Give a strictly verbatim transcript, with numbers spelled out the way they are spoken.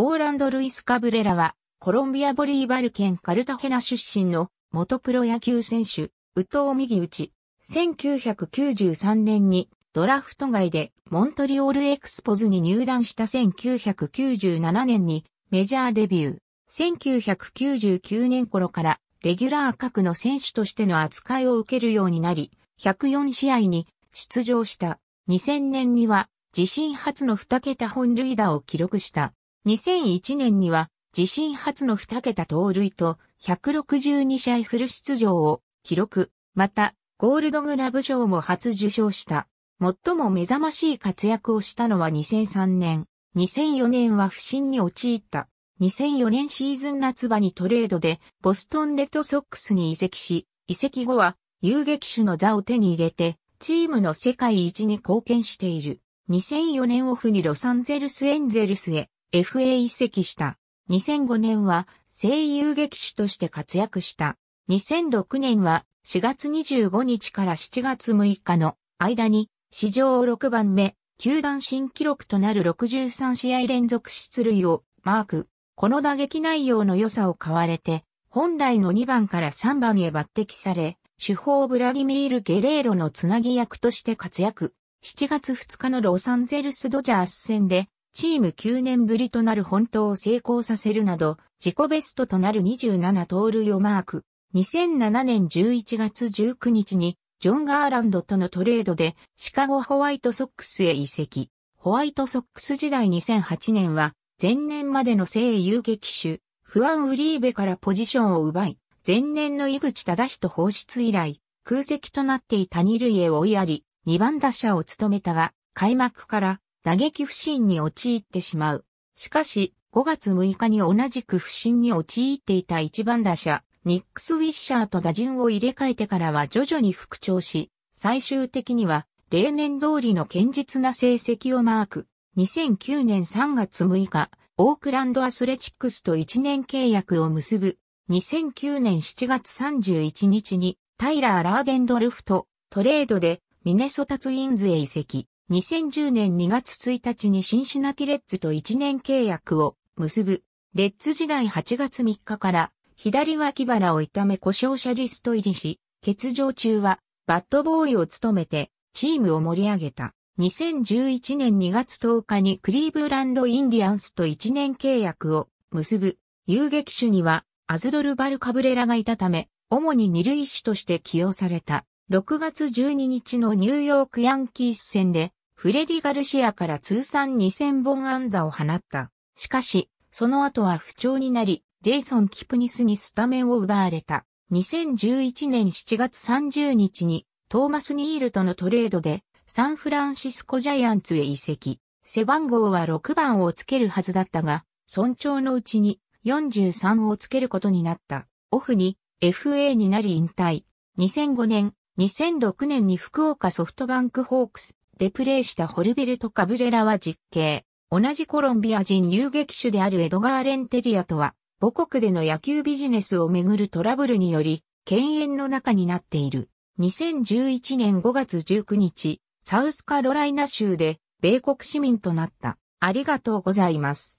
オーランド・ルイス・カブレラは、コロンビア・ボリーバル県カルタヘナ出身の元プロ野球選手、右投右打ち。せんきゅうひゃくきゅうじゅうさんねんにドラフト外でモントリオール・エクスポズに入団したせんきゅうひゃくきゅうじゅうななねんにメジャーデビュー。せんきゅうひゃくきゅうじゅうきゅうねん頃からレギュラー格の選手としての扱いを受けるようになり、ひゃくよんしあいに出場した。にせんねんには自身初のにけた本塁打を記録した。にせんいちねんには自身初のにけた盗塁とひゃくろくじゅうにしあいフル出場を記録。また、ゴールドグラブ賞も初受賞した。最も目覚ましい活躍をしたのはにせんさんねん。にせんよねんは不振に陥った。にせんよねんシーズン夏場にトレードでボストンレッドソックスに移籍し、移籍後は遊撃手の座を手に入れて、チームの世界一に貢献している。にせんよねんオフにロサンゼルスエンゼルスへ エフエー 移籍した。にせんごねんは正遊撃手として活躍した。にせんろくねんはしがつにじゅうごにちからしちがつむいかの間に史上ろくばんめ、球団新記録となるろくじゅうさんしあい連続出塁をマーク。この打撃内容の良さを買われて、本来のにばんからさんばんへ抜擢され、主砲ブラディミール・ゲレーロのつなぎ役として活躍。しちがつふつかのロサンゼルスドジャース戦で、チームきゅうねんぶりとなる本盗を成功させるなど、自己ベストとなるにじゅうななとうるいをマーク。にせんななねんじゅういちがつじゅうくにちにジョン・ガーランドとのトレードでシカゴホワイトソックスへ移籍。ホワイトソックス時代にせんはちねんは前年までの正遊撃手、フアン・ウリーベからポジションを奪い、前年の井口忠人放出以来、空席となっていた二塁へ追いやり、にばん打者を務めたが、開幕から打撃不振に陥ってしまう。しかし、ごがつむいかに同じく不振に陥っていたいちばん打者、ニックス・ウィッシャーと打順を入れ替えてからは徐々に復調し、最終的には例年通りの堅実な成績をマーク。にせんきゅうねんさんがつむいか、オークランドアスレチックスといちねん契約を結ぶ。にせんきゅうねんしちがつさんじゅういちにちにタイラー・ラーデンドルフとトレードでミネソタツインズへ移籍。にせんじゅうねんにがつついたちにシンシナティレッズといちねん契約を結ぶ。レッズ時代はちがつみっかから左脇腹を痛め故障者リスト入りし、欠場中はバットボーイを務めてチームを盛り上げた。にせんじゅういちねんにがつとおかにクリーブランドインディアンスといちねん契約を結ぶ。遊撃手にはアズドルバル・カブレラがいたため、主に二塁手として起用された。ろくがつじゅうににちのニューヨークヤンキース戦でフレディ・ガルシアから通算にせんぼんあんだを放った。しかし、その後は不調になり、ジェイソン・キプニスにスタメンを奪われた。にせんじゅういちねんしちがつさんじゅうにちにトーマス・ニールとのトレードでサンフランシスコ・ジャイアンツへ移籍。背番号はろくばんをつけるはずだったが、損調のうちによんじゅうさんをつけることになった。オフに エフエー になり引退。にせんごねん、にせんろくねんに福岡ソフトバンクホークスでプレーしたホルベルト・カブレラは実刑。同じコロンビア人遊撃手であるエドガー・レンテリアとは、母国での野球ビジネスをめぐるトラブルにより、犬猿の仲になっている。にせんじゅういちねんごがつじゅうくにち、サウスカロライナ州で米国市民となった。ありがとうございます。